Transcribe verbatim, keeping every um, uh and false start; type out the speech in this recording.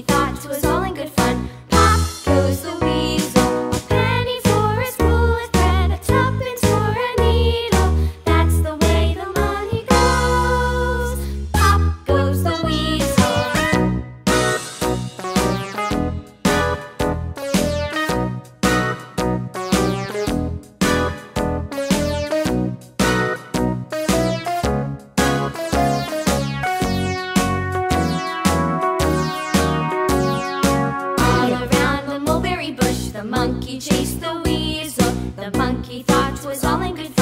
we thought it was all in good fun. Pop goes the weasel, a penny for a spool of thread, a tuppence for a needle, that's the way the money goes. Pop goes the bush. The monkey chased the weasel. The monkey thought it was all in good fun.